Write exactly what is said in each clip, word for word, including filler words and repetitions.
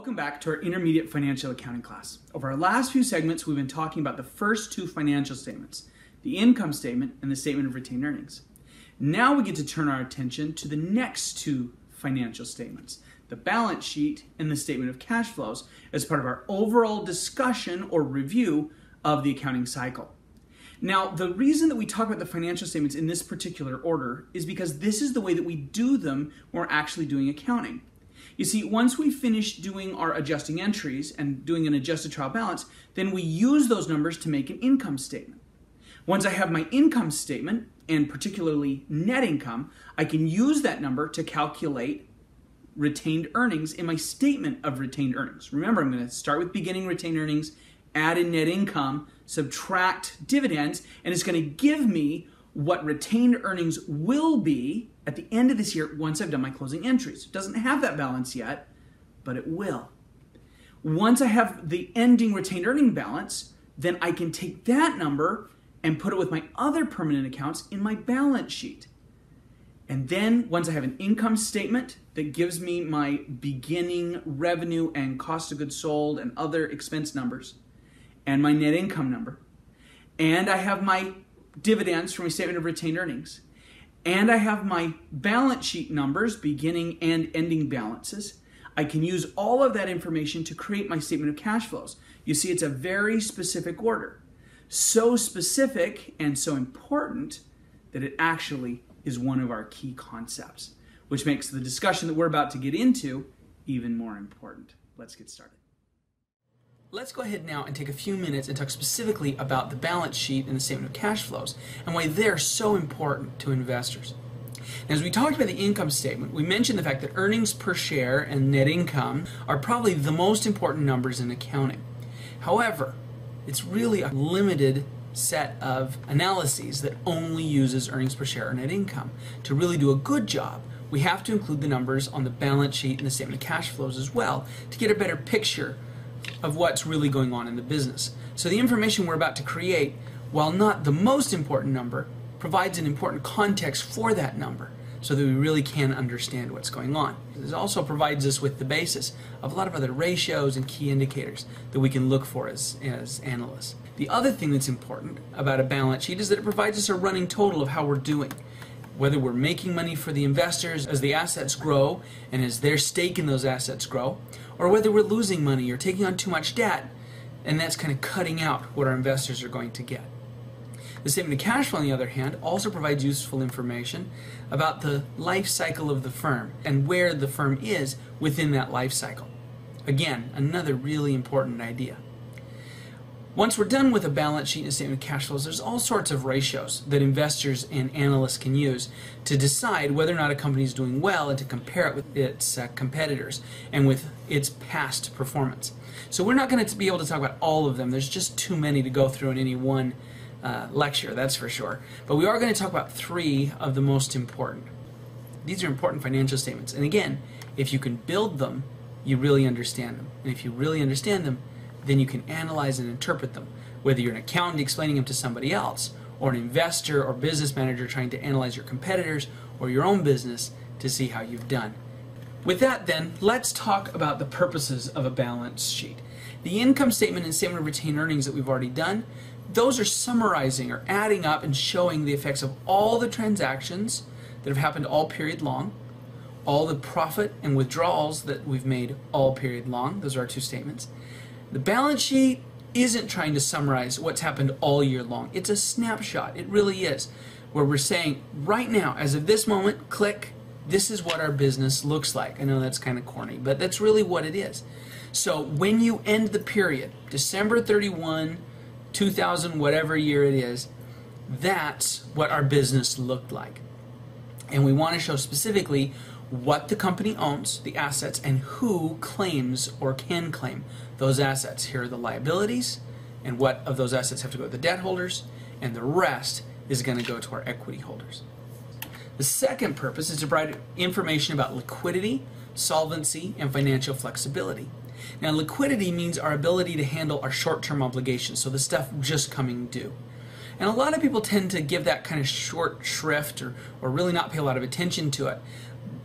Welcome back to our Intermediate Financial Accounting class. Over our last few segments, we've been talking about the first two financial statements, the income statement and the statement of retained earnings. Now we get to turn our attention to the next two financial statements, the balance sheet and the statement of cash flows, as part of our overall discussion or review of the accounting cycle. Now, the reason that we talk about the financial statements in this particular order is because this is the way that we do them when we're actually doing accounting. You see, once we finish doing our adjusting entries and doing an adjusted trial balance, then we use those numbers to make an income statement. Once I have my income statement, and particularly net income, I can use that number to calculate retained earnings in my statement of retained earnings. Remember, I'm going to start with beginning retained earnings, add in net income, subtract dividends, and it's going to give me what retained earnings will be at the end of this year once I've done my closing entries. It doesn't have that balance yet, but it will. Once I have the ending retained earning balance, then I can take that number and put it with my other permanent accounts in my balance sheet. And then once I have an income statement that gives me my beginning revenue and cost of goods sold and other expense numbers and my net income number, and I have my dividends from a statement of retained earnings, and I have my balance sheet numbers, beginning and ending balances, I can use all of that information to create my statement of cash flows. You see, it's a very specific order. So specific and so important that it actually is one of our key concepts, which makes the discussion that we're about to get into even more important. Let's get started. Let's go ahead now and take a few minutes and talk specifically about the balance sheet and the statement of cash flows and why they're so important to investors. Now, as we talked about the income statement, we mentioned the fact that earnings per share and net income are probably the most important numbers in accounting. However, it's really a limited set of analyses that only uses earnings per share or net income. To really do a good job, we have to include the numbers on the balance sheet and the statement of cash flows as well to get a better picture of what's really going on in the business. So the information we're about to create, while not the most important number, provides an important context for that number so that we really can understand what's going on. This also provides us with the basis of a lot of other ratios and key indicators that we can look for as, as analysts. The other thing that's important about a balance sheet is that it provides us a running total of how we're doing. Whether we're making money for the investors as the assets grow and as their stake in those assets grow, or whether we're losing money or taking on too much debt, and that's kind of cutting out what our investors are going to get. The statement of cash flow, on the other hand, also provides useful information about the life cycle of the firm and where the firm is within that life cycle. Again, another really important idea. Once we're done with a balance sheet and statement of cash flows, there's all sorts of ratios that investors and analysts can use to decide whether or not a company is doing well and to compare it with its uh, competitors and with its past performance. So we're not going to be able to talk about all of them. There's just too many to go through in any one uh, lecture, that's for sure. But we are going to talk about three of the most important. These are important financial statements. And again, if you can build them, you really understand them. And if you really understand them, then you can analyze and interpret them, whether you're an accountant explaining them to somebody else, or an investor or business manager trying to analyze your competitors or your own business to see how you've done. With that then, let's talk about the purposes of a balance sheet. The income statement and statement of retained earnings that we've already done, those are summarizing or adding up and showing the effects of all the transactions that have happened all period long, all the profit and withdrawals that we've made all period long. Those are our two statements. The balance sheet isn't trying to summarize what's happened all year long. It's a snapshot. It really is. Where we're saying, right now, as of this moment, click, this is what our business looks like. I know that's kind of corny, but that's really what it is. So when you end the period, December thirty-first, two thousand, whatever year it is, that's what our business looked like. And we want to show specifically what the company owns, the assets, and who claims or can claim those assets. Here are the liabilities, and what of those assets have to go to the debt holders, and the rest is going to go to our equity holders. The second purpose is to provide information about liquidity, solvency, and financial flexibility. Now, liquidity means our ability to handle our short-term obligations, so the stuff just coming due. And a lot of people tend to give that kind of short shrift or, or really not pay a lot of attention to it.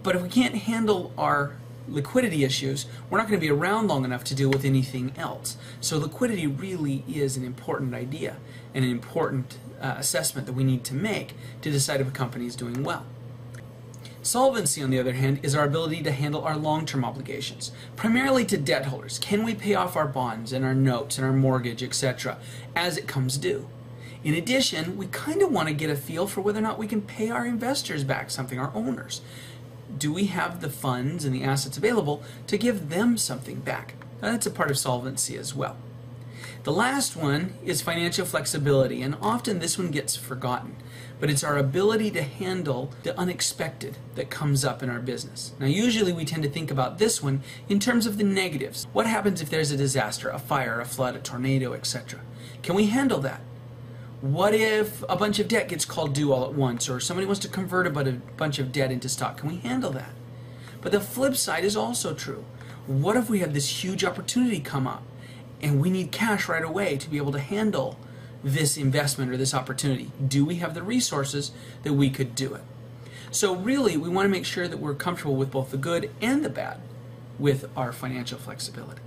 But if we can't handle our liquidity issues, we're not going to be around long enough to deal with anything else. So liquidity really is an important idea and an important uh, assessment that we need to make to decide if a company is doing well. Solvency, on the other hand, is our ability to handle our long-term obligations, primarily to debt holders. Can we pay off our bonds and our notes and our mortgage, et cetera, as it comes due? In addition, we kind of want to get a feel for whether or not we can pay our investors back something, our owners. Do we have the funds and the assets available to give them something back? Now, that's a part of solvency as well. The last one is financial flexibility, and often this one gets forgotten, but it's our ability to handle the unexpected that comes up in our business. Now, usually we tend to think about this one in terms of the negatives. What happens if there's a disaster, a fire, a flood, a tornado, et cetera? Can we handle that? What if a bunch of debt gets called due all at once, or somebody wants to convert a bunch of debt into stock? Can we handle that? But the flip side is also true. What if we have this huge opportunity come up and we need cash right away to be able to handle this investment or this opportunity? Do we have the resources that we could do it? So really, we want to make sure that we're comfortable with both the good and the bad with our financial flexibility.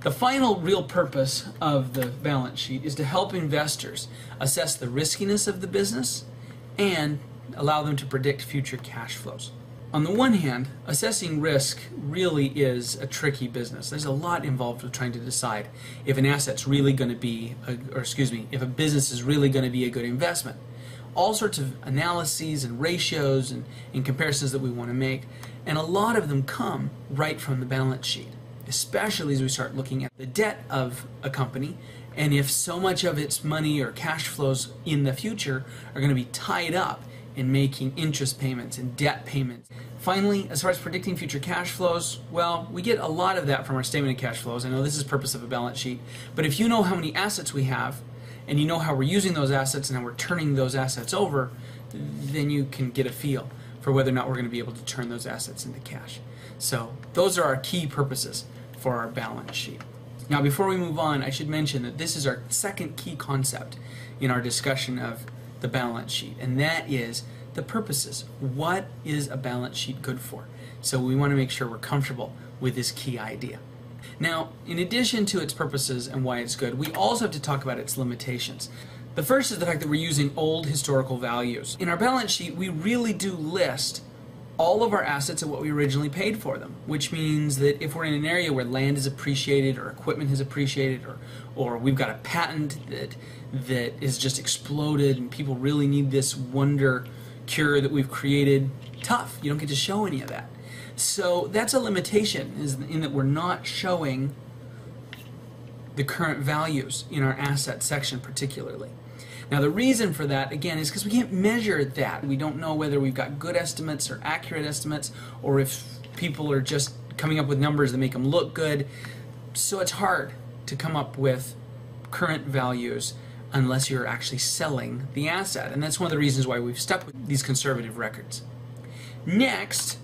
The final real purpose of the balance sheet is to help investors assess the riskiness of the business and allow them to predict future cash flows. On the one hand, assessing risk really is a tricky business. There's a lot involved with trying to decide if an asset's really going to be, a, or excuse me, if a business is really going to be a good investment. All sorts of analyses and ratios and, and comparisons that we want to make, and a lot of them come right from the balance sheet, especially as we start looking at the debt of a company and if so much of its money or cash flows in the future are going to be tied up in making interest payments and debt payments. Finally, as far as predicting future cash flows, well, we get a lot of that from our statement of cash flows. I know this is the purpose of a balance sheet, but if you know how many assets we have and you know how we're using those assets and how we're turning those assets over, then you can get a feel for whether or not we're going to be able to turn those assets into cash. So those are our key purposes for our balance sheet. Now, before we move on, I should mention that this is our second key concept in our discussion of the balance sheet, and that is the purposes. What is a balance sheet good for? So we want to make sure we're comfortable with this key idea. Now, in addition to its purposes and why it's good, we also have to talk about its limitations. The first is the fact that we're using old historical values. In our balance sheet, we really do list all of our assets at what we originally paid for them, which means that if we're in an area where land is appreciated or equipment has appreciated or, or we've got a patent that, that is just exploded and people really need this wonder cure that we've created, tough. You don't get to show any of that. So that's a limitation, is in that we're not showing the current values in our asset section particularly. Now, the reason for that, again, is because we can't measure that. We don't know whether we've got good estimates or accurate estimates, or if people are just coming up with numbers that make them look good. So it's hard to come up with current values unless you're actually selling the asset. And that's one of the reasons why we've stuck with these conservative records. Next,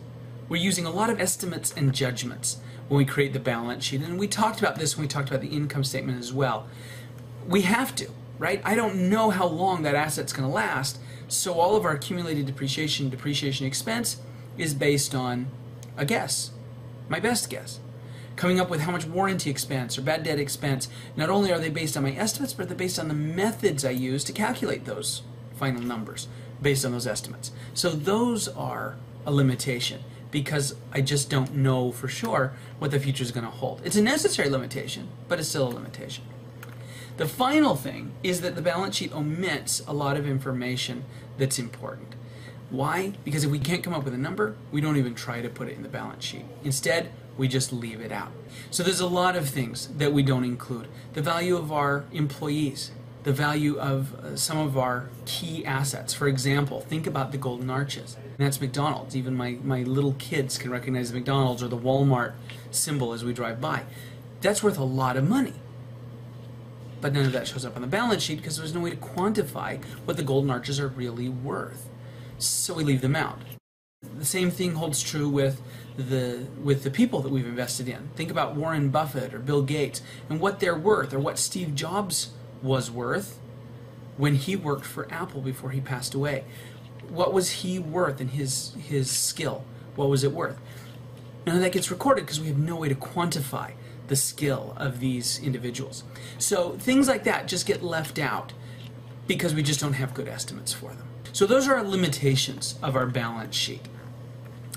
we're using a lot of estimates and judgments when we create the balance sheet. And we talked about this when we talked about the income statement as well. We have to. Right? I don't know how long that asset's going to last, so all of our accumulated depreciation, depreciation expense is based on a guess, my best guess. Coming up with how much warranty expense or bad debt expense, not only are they based on my estimates, but they're based on the methods I use to calculate those final numbers based on those estimates. So those are a limitation because I just don't know for sure what the future is going to hold. It's a necessary limitation, but it's still a limitation. The final thing is that the balance sheet omits a lot of information that's important. Why? Because if we can't come up with a number, we don't even try to put it in the balance sheet. Instead, we just leave it out. So there's a lot of things that we don't include. The value of our employees, the value of uh, some of our key assets. For example, think about the Golden Arches. And that's McDonald's. Even my, my little kids can recognize the McDonald's or the Walmart symbol as we drive by. That's worth a lot of money. But none of that shows up on the balance sheet because there's no way to quantify what the Golden Arches are really worth. So we leave them out. The same thing holds true with the, with the people that we've invested in. Think about Warren Buffett or Bill Gates and what they're worth, or what Steve Jobs was worth when he worked for Apple before he passed away. What was he worth in his, his skill? What was it worth? None of that gets recorded because we have no way to quantify the skill of these individuals. So things like that just get left out because we just don't have good estimates for them. So those are our limitations of our balance sheet.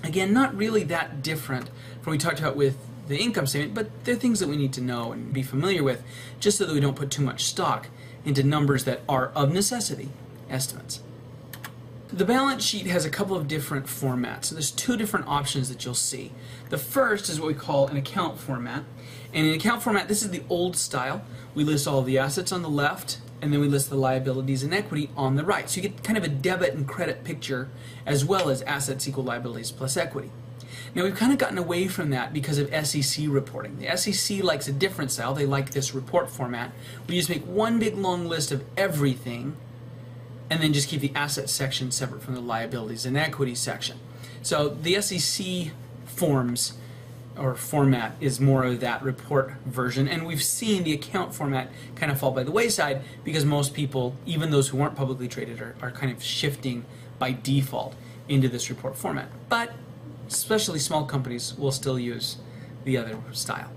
Again, not really that different from what we talked about with the income statement, but they're things that we need to know and be familiar with just so that we don't put too much stock into numbers that are of necessity estimates. The balance sheet has a couple of different formats. So there's two different options that you'll see. The first is what we call an account format. And in account format, this is the old style. We list all the assets on the left, and then we list the liabilities and equity on the right. So you get kind of a debit and credit picture, as well as assets equal liabilities plus equity. Now we've kind of gotten away from that because of S E C reporting. The S E C likes a different style. They like this report format. We just make one big long list of everything, and then just keep the asset section separate from the liabilities and equity section. So the S E C forms or format is more of that report version, and we've seen the account format kind of fall by the wayside because most people, even those who aren't publicly traded, are, are kind of shifting by default into this report format. But especially small companies will still use the other style.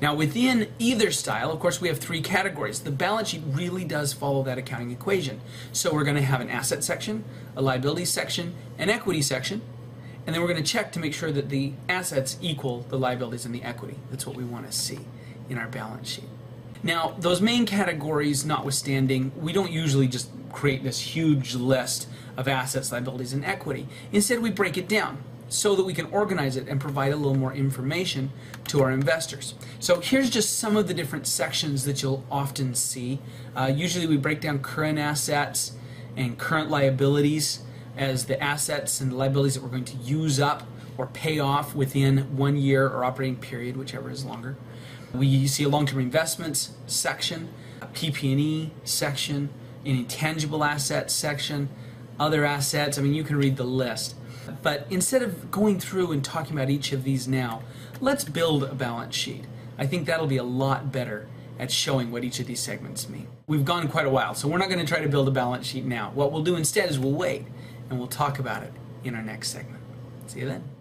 Now within either style, of course, we have three categories. The balance sheet really does follow that accounting equation. So we're going to have an asset section, a liability section, an equity section, and then we're going to check to make sure that the assets equal the liabilities and the equity. That's what we want to see in our balance sheet. Now those main categories notwithstanding, we don't usually just create this huge list of assets, liabilities, and equity. Instead we break it down so that we can organize it and provide a little more information to our investors. So here's just some of the different sections that you'll often see. Uh, usually we break down current assets and current liabilities as the assets and the liabilities that we're going to use up or pay off within one year or operating period, whichever is longer. We see a long-term investments section, a P P and E section, an intangible assets section, other assets. I mean, you can read the list. But instead of going through and talking about each of these now, let's build a balance sheet. I think that'll be a lot better at showing what each of these segments mean. We've gone quite a while, so we're not going to try to build a balance sheet now. What we'll do instead is we'll wait, and we'll talk about it in our next segment. See you then.